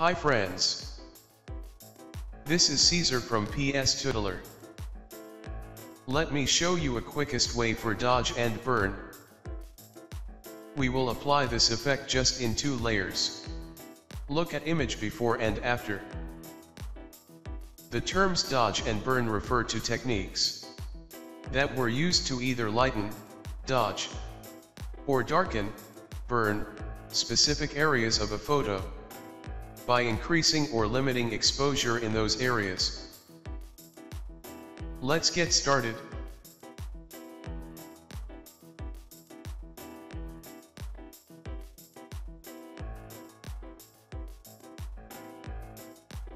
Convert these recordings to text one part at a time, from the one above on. Hi friends. This is Cesar from PS Tutelar. Let me show you a quickest way for dodge and burn. We will apply this effect just in two layers. Look at image before and after. The terms dodge and burn refer to techniques that were used to either lighten, dodge, or darken, burn, specific areas of a photo, by increasing or limiting exposure in those areas. Let's get started.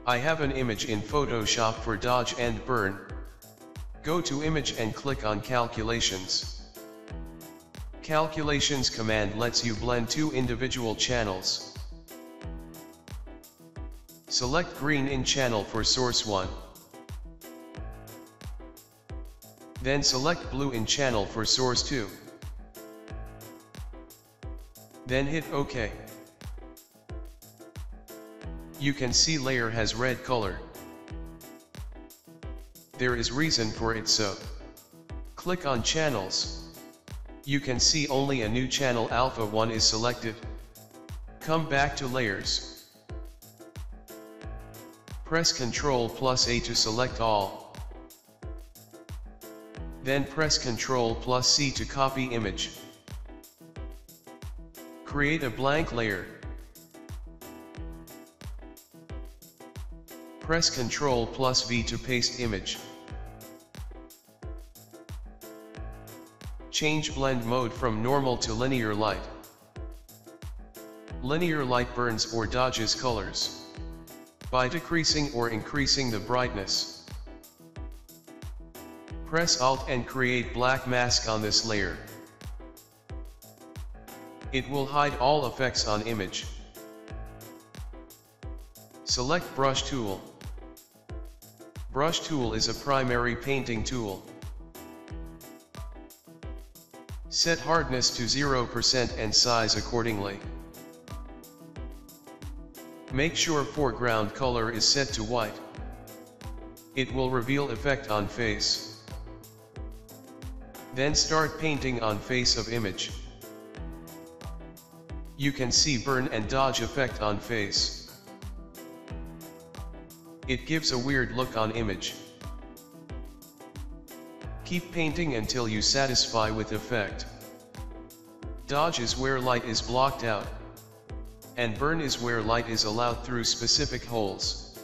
I have an image in Photoshop for dodge and burn. Go to image and click on calculations. Calculations command lets you blend two individual channels. Select green in channel for source 1. Then select blue in channel for source 2. Then hit OK. You can see layer has red color. There is reason for it, so click on channels. You can see only a new channel Alpha 1 is selected. Come back to layers. Press Ctrl+A to select all. Then press Ctrl+C to copy image. Create a blank layer. Press Ctrl+V to paste image. Change blend mode from normal to linear light. Linear light burns or dodges colors by decreasing or increasing the brightness. Press Alt and create black mask on this layer. It will hide all effects on image. Select brush tool. Brush tool is a primary painting tool. Set hardness to 0% and size accordingly. Make sure foreground color is set to white. It will reveal effect on face. Then start painting on face of image. You can see burn and dodge effect on face. It gives a weird look on image. Keep painting until you satisfy with effect. Dodge is where light is blocked out, and burn is where light is allowed through specific holes.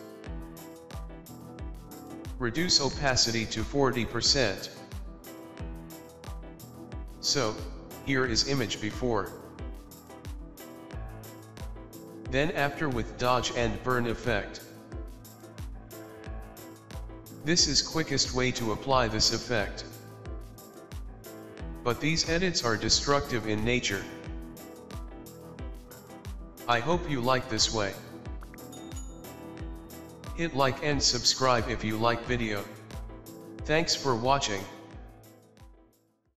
Reduce opacity to 40%. So, here is image before. Then after with dodge and burn effect. This is quickest way to apply this effect. But these edits are destructive in nature. I hope you like this way. Hit like and subscribe if you like video. Thanks for watching.